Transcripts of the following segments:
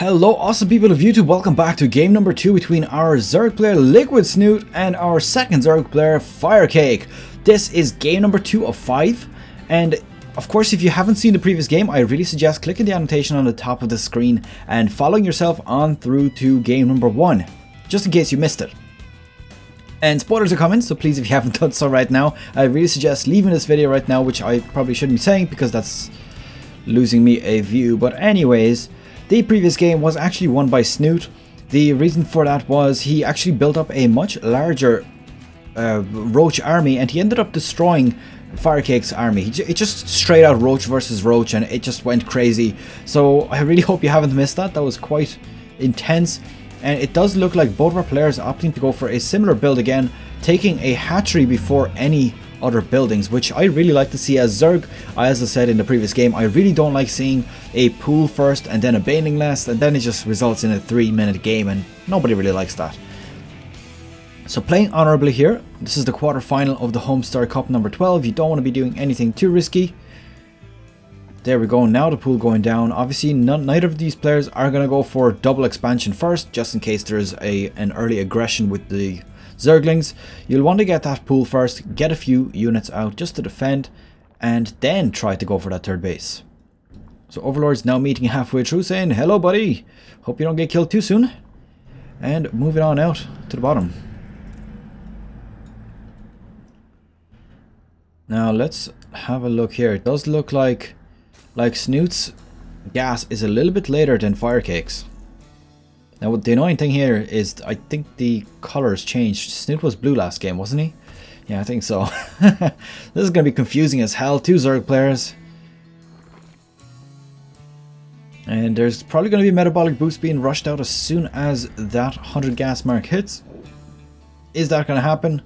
Hello awesome people of YouTube, welcome back to game number 2 between our Zerg player Liquid Snute and our second Zerg player Firecake. This is game number 2 of 5, and of course if you haven't seen the previous game, I really suggest clicking the annotation on the top of the screen and following yourself on through to game number 1, just in case you missed it. And spoilers are coming, so please if you haven't done so right now, I really suggest leaving this video right now, which I probably shouldn't be saying because that's losing me a view, but anyways. The previous game was actually won by Snute. The reason for that was he actually built up a much larger Roach army and he ended up destroying Firecake's army. It just straight out Roach versus Roach and it just went crazy. So I really hope you haven't missed that. That was quite intense. And it does look like both of our players are opting to go for a similar build again, taking a hatchery before any other buildings, which I really like to see as Zerg. As I said in the previous game, I really don't like seeing a pool first and then a Baneling Nest and then it just results in a 3-minute game, and nobody really likes that. So playing honorably here, this is the quarterfinal of the Homestar Cup number 12. You don't want to be doing anything too risky. There we go, now the pool going down. Obviously neither of these players are going to go for double expansion first, just in case there's an early aggression with the Zerglings. You'll want to get that pool first, get a few units out just to defend, and then try to go for that third base. So Overlord's now meeting halfway through saying, hello buddy, hope you don't get killed too soon. And moving on out to the bottom. Now let's have a look here. It does look like Snute's gas is a little bit later than Firecake's. Now the annoying thing here is I think the colours changed. Snute was blue last game, wasn't he? Yeah, I think so. This is going to be confusing as hell. Two Zerg players. And there's probably going to be metabolic boost being rushed out as soon as that 100 gas mark hits. Is that going to happen?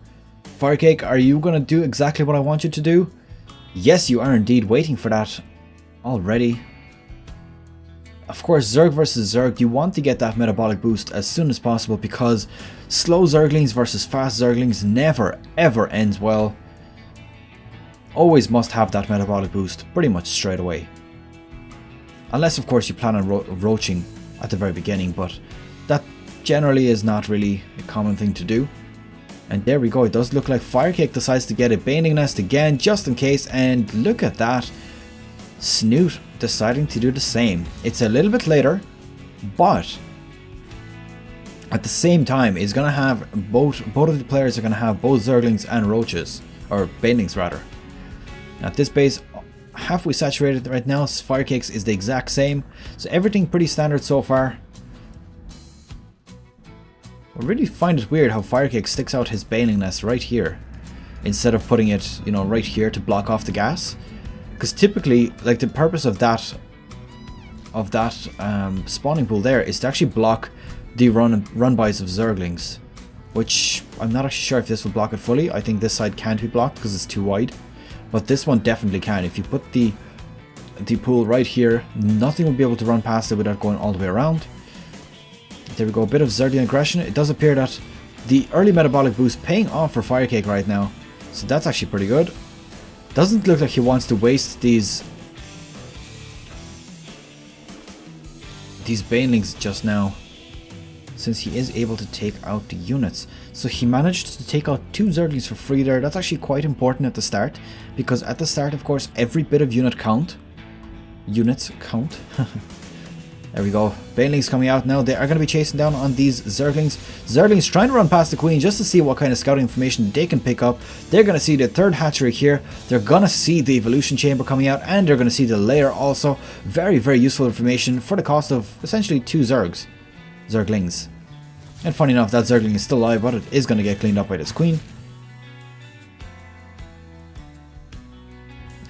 Firecake, are you going to do exactly what I want you to do? Yes, you are indeed waiting for that already. Of course, Zerg versus Zerg, you want to get that metabolic boost as soon as possible because slow Zerglings versus fast Zerglings never ever ends well. Always must have that metabolic boost pretty much straight away. Unless of course you plan on roaching at the very beginning, but that generally is not really a common thing to do. And there we go, it does look like Firecake decides to get a Baneling Nest again just in case, and look at that. Snute deciding to do the same. It's a little bit later, but at the same time it's gonna have both of the players are gonna have both Zerglings and Roaches, or Banelings rather. At this base, halfway saturated right now, Firecake's is the exact same, so everything pretty standard so far. I really find it weird how Firecake sticks out his Baneling Nest right here instead of putting it, you know, right here to block off the gas. Because typically, like, the purpose of that spawning pool there is to actually block the run-bys of Zerglings, which I'm not actually sure if this will block it fully. I think this side can't be blocked because it's too wide, but this one definitely can. If you put the pool right here, nothing will be able to run past it without going all the way around. There we go, a bit of Zergling aggression. It does appear that the early metabolic boost paying off for Firecake right now, so that's actually pretty good. Doesn't look like he wants to waste these Banelings just now, since he is able to take out the units. So he managed to take out two Zerglings for free there. That's actually quite important at the start, because at the start, of course, every bit of units count. There we go. Banelings coming out now. They are going to be chasing down on these Zerglings. Zerglings trying to run past the Queen just to see what kind of scouting information they can pick up. They're going to see the third hatchery here. They're going to see the Evolution Chamber coming out. And they're going to see the Lair also. Very, very useful information for the cost of essentially two Zerglings. And funny enough, that Zergling is still alive, but it is going to get cleaned up by this Queen.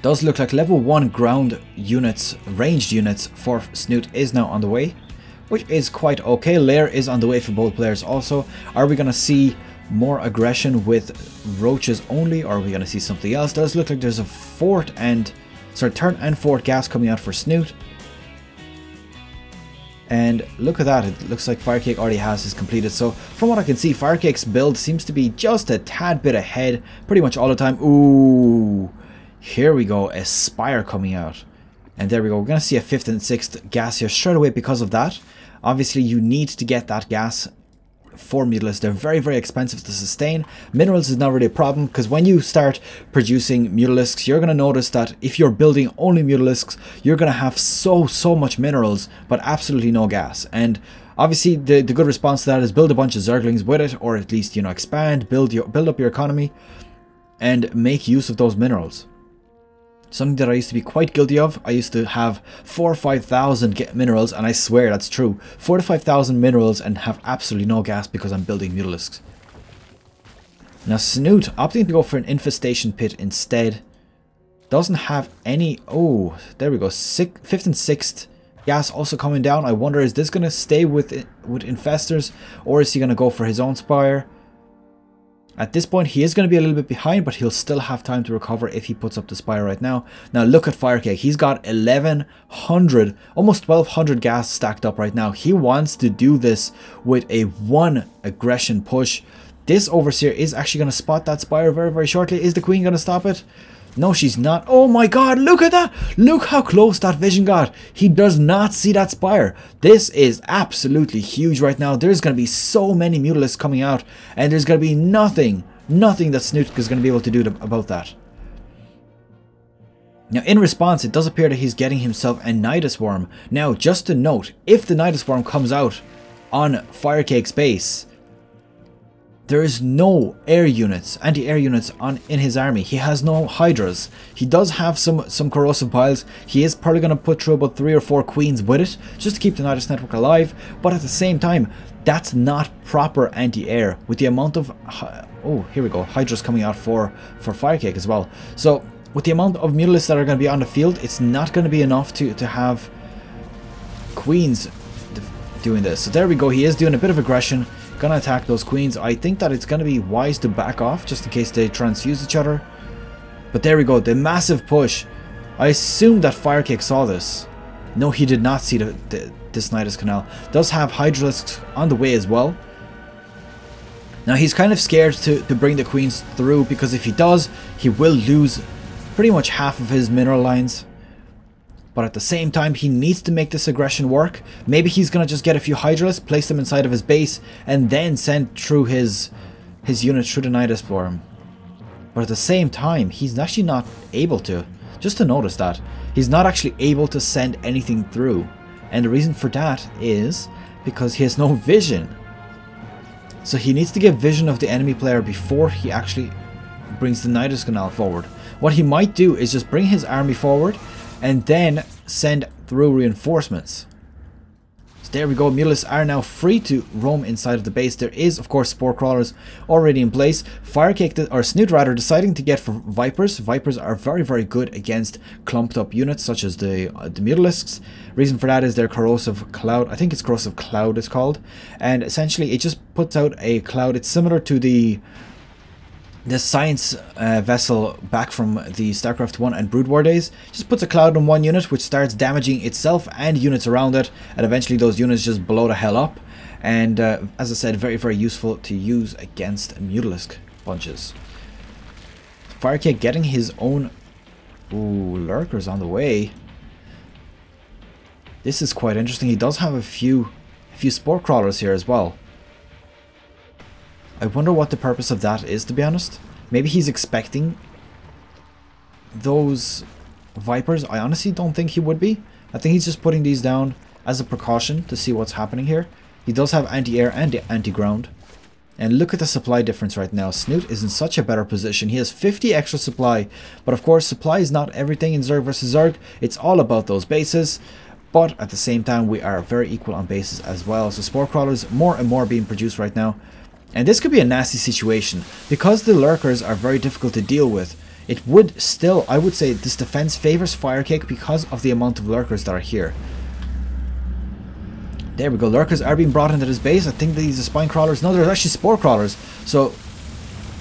Does look like level 1 ground units, ranged units for Snute is now on the way, which is quite okay. Lair is on the way for both players also. Are we going to see more aggression with Roaches only, or are we going to see something else? Does look like there's a third and fourth gas coming out for Snute. And look at that, it looks like Firecake already has his completed. So from what I can see, Firecake's build seems to be just a tad bit ahead pretty much all the time. Ooh. Here we go, a Spire coming out. And there we go, we're going to see a 5th and 6th gas here straight away because of that. Obviously, you need to get that gas formulas. They're very, very expensive to sustain. Minerals is not really a problem, because when you start producing Mutalisks, you're going to notice that if you're building only Mutalisks, you're going to have so much minerals, but absolutely no gas. And obviously, the good response to that is build a bunch of Zerglings with it, or at least, you know, expand, build up your economy, and make use of those minerals. Something that I used to be quite guilty of. I used to have 4,000 or 5,000 minerals, and I swear that's true. 4,000 to 5,000 minerals and have absolutely no gas because I'm building Mutalisks. Now Snute, opting to go for an Infestation Pit instead, doesn't have any... Oh, there we go. 5th and 6th gas also coming down. I wonder, is this going to stay with Infestors, or is he going to go for his own Spire? At this point, he is going to be a little bit behind, but he'll still have time to recover if he puts up the Spire right now. Now, look at Firecake. He's got 1,100, almost 1,200 gas stacked up right now. He wants to do this with a one aggression push. This Overseer is actually going to spot that Spire very, very shortly. Is the Queen going to stop it? No, she's not. Oh my god, look at that! Look how close that vision got. He does not see that Spire. This is absolutely huge right now. There's going to be so many Mutalisks coming out, and there's going to be nothing that Snute is going to be able to do about that. Now, in response, it does appear that he's getting himself a Nidus Worm. Now, just to note, if the Nidus Worm comes out on Firecake's base, there is no air units, anti-air units in his army. He has no Hydras. He does have some corrosive piles. He is probably going to put through about 3 or 4 Queens with it, just to keep the Nidus Network alive. But at the same time, that's not proper anti-air, with the amount of... Oh, here we go. Hydras coming out for Firecake as well. So, with the amount of Mutalisks that are going to be on the field, it's not going to be enough to have Queens doing this. So there we go. He is doing a bit of aggression. Gonna attack those Queens. I think that it's gonna be wise to back off just in case they transfuse each other. But there we go, the massive push. I assume that Firecake saw this. No, he did not see this Nidus Canal. Does have Hydralisks on the way as well. Now he's kind of scared to bring the Queens through, because if he does, he will lose pretty much half of his mineral lines. But at the same time, he needs to make this aggression work. Maybe he's going to just get a few Hydralisks, place them inside of his base, and then send through his unit through the Nidus Worm. But at the same time, he's actually not able to. Just to notice that. He's not actually able to send anything through. And the reason for that is because he has no vision. So he needs to get vision of the enemy player before he actually brings the Nidus Canal forward. What he might do is just bring his army forward, and then send through reinforcements. So there we go, Mutalisks are now free to roam inside of the base. There is, of course, Spore Crawlers already in place. Firecake, or Snute rather, deciding to get for Vipers. Vipers are very, very good against clumped up units such as the Mutalisks. Reason for that is their corrosive cloud. I think it's corrosive cloud it's called. And essentially it just puts out a cloud. It's similar to the science vessel back from the Starcraft 1 and Brood War days. Just puts a cloud on one unit, which starts damaging itself and units around it, and eventually those units just blow the hell up. And as I said, very, very useful to use against Mutalisk bunches. Firecake getting his own... Ooh, Lurkers on the way. This is quite interesting. He does have a few Spore Crawlers here as well. I wonder what the purpose of that is, to be honest. Maybe he's expecting those Vipers. I honestly don't think he would be. I think he's just putting these down as a precaution to see what's happening here. He does have anti-air and anti-ground. And look at the supply difference right now. Snute is in such a better position. He has 50 extra supply. But of course, supply is not everything in Zerg versus Zerg. It's all about those bases. But at the same time, we are very equal on bases as well. So Spore Crawlers more and more being produced right now. And this could be a nasty situation, because the Lurkers are very difficult to deal with. It would still, I would say, this defense favors Firecake because of the amount of Lurkers that are here. There we go, Lurkers are being brought into this base. I think these are Spine Crawlers. No, they're actually Spore Crawlers. So,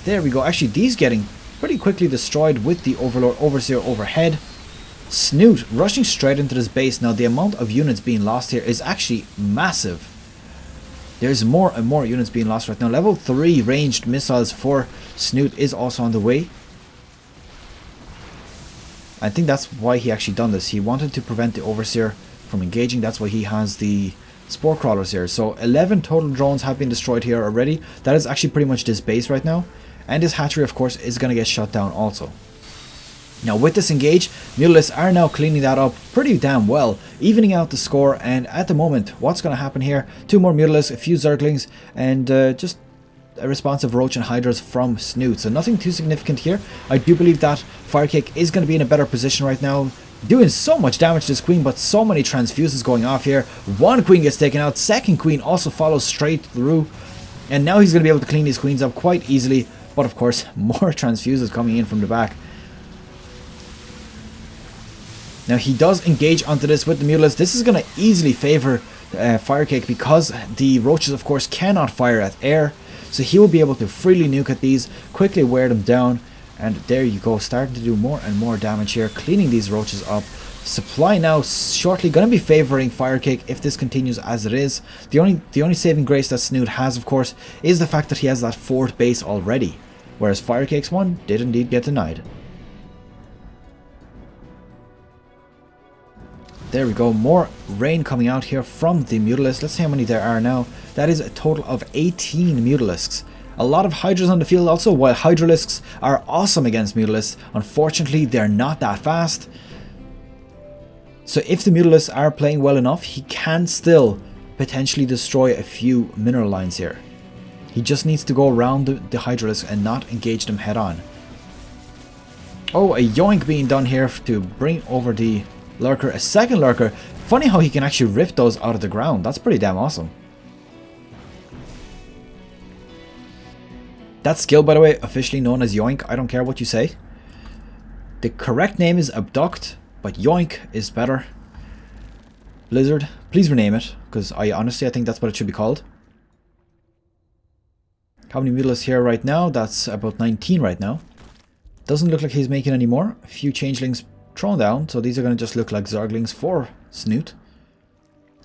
there we go. Actually, these getting pretty quickly destroyed with the Overlord Overseer overhead. Snute rushing straight into this base. Now, the amount of units being lost here is actually massive. There's more and more units being lost right now. Level 3 ranged missiles for Snute is also on the way. I think that's why he actually done this. He wanted to prevent the Overseer from engaging. That's why he has the Spore Crawlers here. So 11 total drones have been destroyed here already. That is actually pretty much this base right now. And this hatchery, of course, is going to get shut down also. Now with this engage, Mutalisk are now cleaning that up pretty damn well, evening out the score. And at the moment, what's going to happen here? 2 more Mutalisks, a few Zerglings, and just a responsive Roach and Hydras from Snute. So nothing too significant here. I do believe that Firecake is going to be in a better position right now. Doing so much damage to this Queen, but so many transfuses going off here. One Queen gets taken out, second Queen also follows straight through. And now he's going to be able to clean these Queens up quite easily. But of course, more transfuses coming in from the back. Now he does engage onto this with the Mutalisk. This is going to easily favor Firecake because the Roaches, of course, cannot fire at air. So he will be able to freely nuke at these, quickly wear them down. And there you go, starting to do more and more damage here, cleaning these Roaches up. Supply now shortly going to be favoring Firecake if this continues as it is. The only saving grace that Snute has, of course, is the fact that he has that fourth base already, whereas Firecake's one did indeed get denied. There we go, more rain coming out here from the Mutalisks. Let's see how many there are now. That is a total of 18 Mutalisks. A lot of Hydras on the field also, while Hydralisks are awesome against Mutalisks. Unfortunately, they're not that fast. So if the Mutalisks are playing well enough, he can still potentially destroy a few mineral lines here. He just needs to go around the Hydralisks and not engage them head on. Oh, a yoink being done here to bring over the Lurker. A second Lurker. Funny how he can actually rip those out of the ground. That's pretty damn awesome. That skill, by the way, officially known as yoink. I don't care what you say. The correct name is Abduct, but yoink is better. Blizzard, please rename it, because I honestly think that's what it should be called. How many Mutalisks here right now? That's about 19 right now. Doesn't look like he's making any more. A few Changelings thrown down, so these are going to just look like Zerglings for Snute.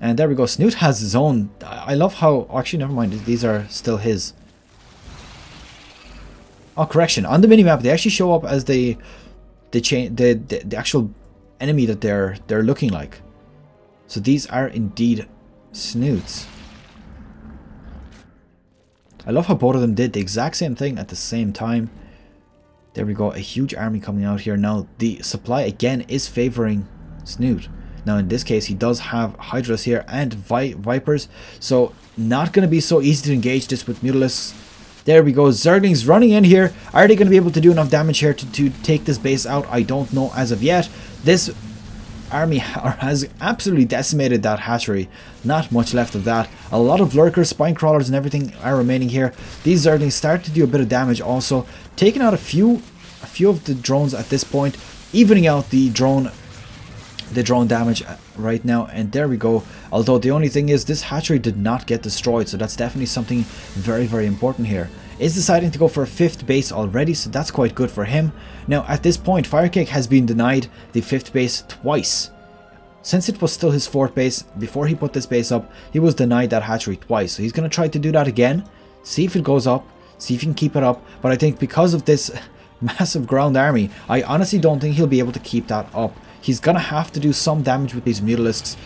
And there we go. Snute has his own. I love how... Actually, never mind. These are still his. Oh, correction. On the minimap, they actually show up as the actual enemy that they're looking like. So these are indeed Snutes. I love how both of them did the exact same thing at the same time. There we go. A huge army coming out here. Now, the supply, again, is favoring Snute. Now, in this case, he does have Hydras here and Vipers. So, not going to be so easy to engage this with Mutalisks. There we go, Zerglings running in here. Are they going to be able to do enough damage here to take this base out? I don't know as of yet. This army has absolutely decimated that hatchery. Not much left of that. A lot of Lurkers, Spine Crawlers and everything are remaining here. These Zerglings start to do a bit of damage also. Taking out a few of the drones at this point. Evening out the drone damage right now. And there we go, although the only thing is this hatchery did not get destroyed, so that's definitely something very, very important here. Is deciding to go for a fifth base already, so that's quite good for him. Now at this point, Firecake has been denied the fifth base twice. Since it was still his fourth base before he put this base up, he was denied that hatchery twice, so he's going to try to do that again, see if it goes up, see if he can keep it up. But I think because of this massive ground army, I honestly don't think he'll be able to keep that up. He's going to have to do some damage with these Mutalisks.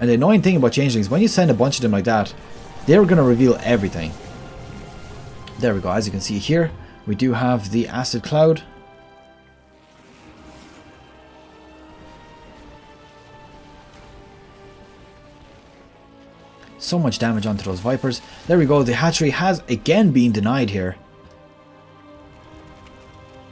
And the annoying thing about Changelings, when you send a bunch of them like that, they're going to reveal everything. There we go, as you can see here, we do have the Acid Cloud. So much damage onto those Vipers. There we go, the hatchery has again been denied here.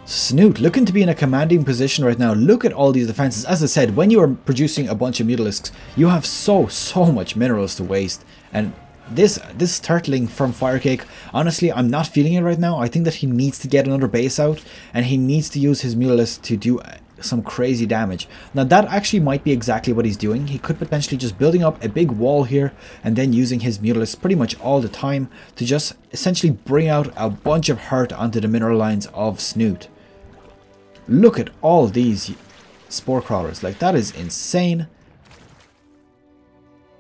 Snute looking to be in a commanding position right now. Look at all these defenses. As I said, when you are producing a bunch of Mutalisks, you have so much minerals to waste. And this turtling from Firecake, honestly, I'm not feeling it right now. I think that he needs to get another base out, and he needs to use his Mutalisk to do some crazy damage. Now that actually might be exactly what he's doing. He could potentially just building up a big wall here and then using his Mutalisk pretty much all the time to just essentially bring out a bunch of hurt onto the mineral lines of Snute. Look at all these Spore Crawlers, like that is insane.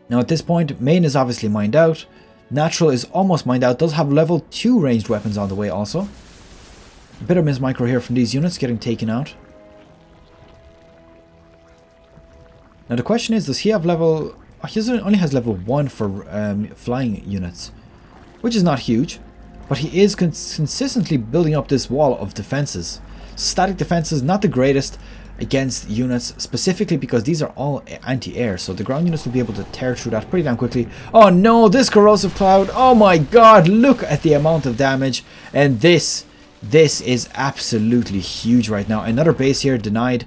Now at this point, main is obviously mined out, natural is almost mined out, does have level 2 ranged weapons on the way also. A bit of miss micro here from these units getting taken out. Now the question is, does he have level Oh, he only has level 1 for flying units, which is not huge, but he is consistently building up this wall of defenses. Static defenses, not the greatest against units, specifically because these are all anti-air, so the ground units will be able to tear through that pretty damn quickly. Oh no, this corrosive cloud, oh my god, look at the amount of damage. And this is absolutely huge right now. Another base here denied.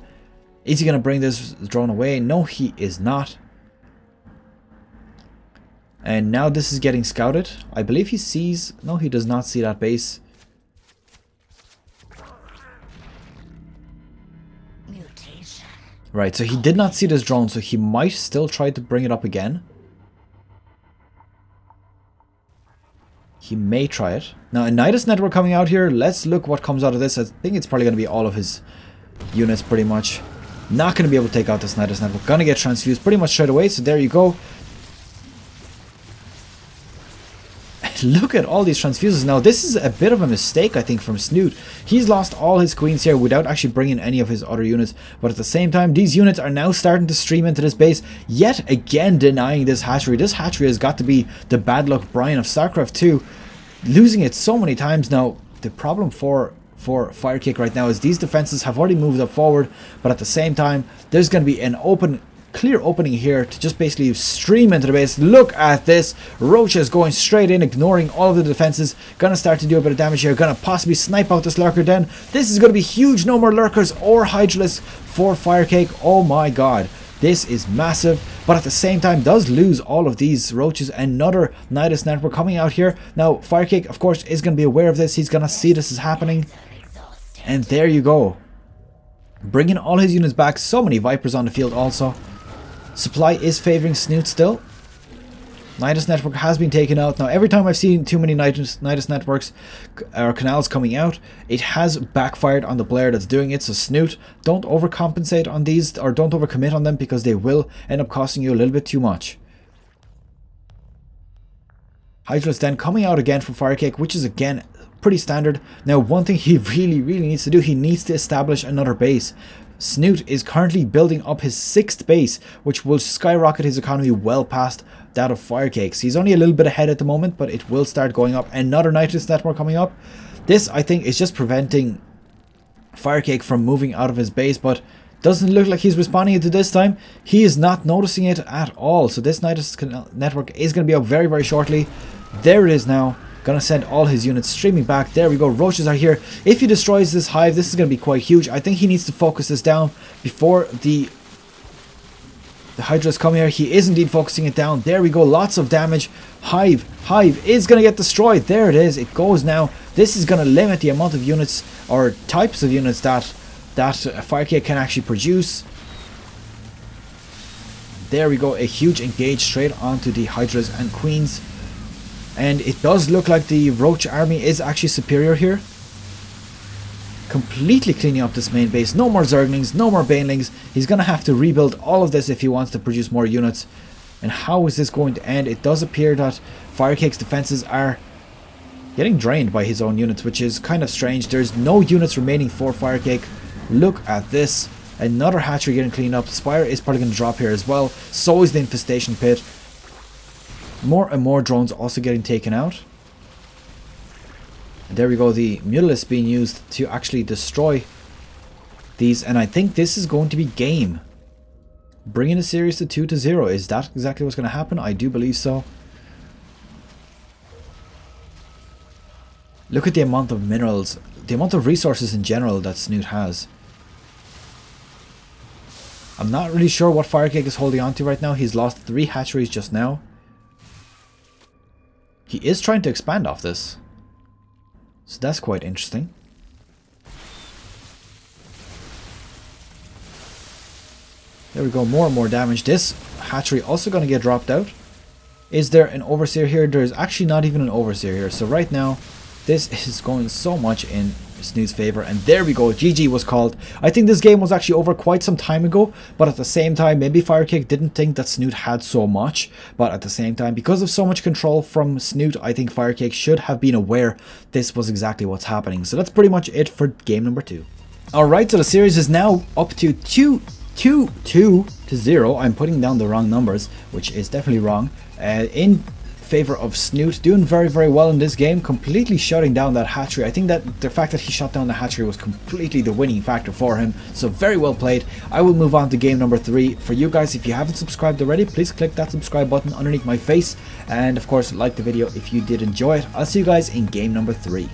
Is he going to bring this drone away? No, he is not. And now this is getting scouted. I believe he sees... No, he does not see that base. Mutation. Right, so he did not see this drone, so he might still try to bring it up again. He may try it. Now, a Nidus Network coming out here. Let's look what comes out of this. I think it's probably going to be all of his units, pretty much. Not going to be able to take out this Nidus Network. Going to get transfused pretty much straight away, so there you go. Look at all these transfuses. Now this is a bit of a mistake, I think, from Snute. He's lost all his queens here without actually bringing any of his other units, but at the same time these units are now starting to stream into this base, yet again denying this hatchery. This hatchery has got to be the bad luck Brian of Starcraft 2, losing it so many times. Now the problem for Firecake right now is these defenses have already moved up forward, but at the same time there's going to be an clear opening here to just basically stream into the base. Look at this. Roach is going straight in, ignoring all of the defenses. Gonna start to do a bit of damage here. Gonna possibly snipe out this lurker den. This is gonna be huge. No more lurkers or hydralisks for Firecake. Oh my god. This is massive, but at the same time does lose all of these roaches. Another Nidus Network coming out here. Now Firecake, of course, is gonna be aware of this. He's gonna see this is happening. And there you go. Bringing all his units back. So many Vipers on the field also. Supply is favouring Snute still. Nidus Network has been taken out. Now every time I've seen too many Nidus Networks or Canals coming out, it has backfired on the player that's doing it. So Snute, don't overcompensate on these, or don't overcommit on them, because they will end up costing you a little bit too much. Hydralisk then coming out again from Firecake, which is again pretty standard. Now one thing he really needs to do, he needs to establish another base. Snute is currently building up his 6th base, which will skyrocket his economy well past that of Firecakes. He's only a little bit ahead at the moment, but it will start going up. Another Nidus Network coming up. This, I think, is just preventing Firecake from moving out of his base, but doesn't look like he's responding to this time. He is not noticing it at all. So this Nidus Network is going to be up very shortly. There it is now. Gonna send all his units streaming back. There we go. Roaches are here. If he destroys this hive, this is gonna be quite huge. I think he needs to focus this down before the hydras come here. He is indeed focusing it down. There we go. Lots of damage. Hive is gonna get destroyed. There it is. It goes now. This is gonna limit the amount of units or types of units that Firecake can actually produce. There we go. A huge engage straight onto the hydras and queens. And it does look like the Roach army is actually superior here. Completely cleaning up this main base. No more Zerglings, no more Banelings. He's going to have to rebuild all of this if he wants to produce more units. And how is this going to end? It does appear that Firecake's defenses are getting drained by his own units, which is kind of strange. There's no units remaining for Firecake. Look at this. Another hatchery getting cleaned up. Spire is probably going to drop here as well. So is the Infestation Pit. More and more drones also getting taken out. And there we go, the Mutalisk being used to actually destroy these. And I think this is going to be game. Bringing the series to 2-0. Is that exactly what's going to happen? I do believe so. Look at the amount of minerals, the amount of resources in general that Snute has. I'm not really sure what Firecake is holding on to right now. He's lost 3 hatcheries just now. He is trying to expand off this, so that's quite interesting. There we go, more and more damage. This hatchery also going to get dropped out. Is there an Overseer here? There's actually not even an Overseer here. So right now, this is going so much in Snute's favor. And there we go, GG was called. I think this game was actually over quite some time ago, but at the same time maybe Firecake didn't think that Snute had so much, but at the same time, because of so much control from Snute, I think Firecake should have been aware this was exactly what's happening. So that's pretty much it for game number 2. Alright, so the series is now up to 2-0 2-0. I'm putting down the wrong numbers, which is definitely wrong. In favor of Snute, doing very well in this game, completely shutting down that Hatchery. I think that the fact that he shut down the Hatchery was completely the winning factor for him, so very well played. I will move on to game number 3. For you guys, if you haven't subscribed already, please click that subscribe button underneath my face, and of course like the video if you did enjoy it. I'll see you guys in game number 3.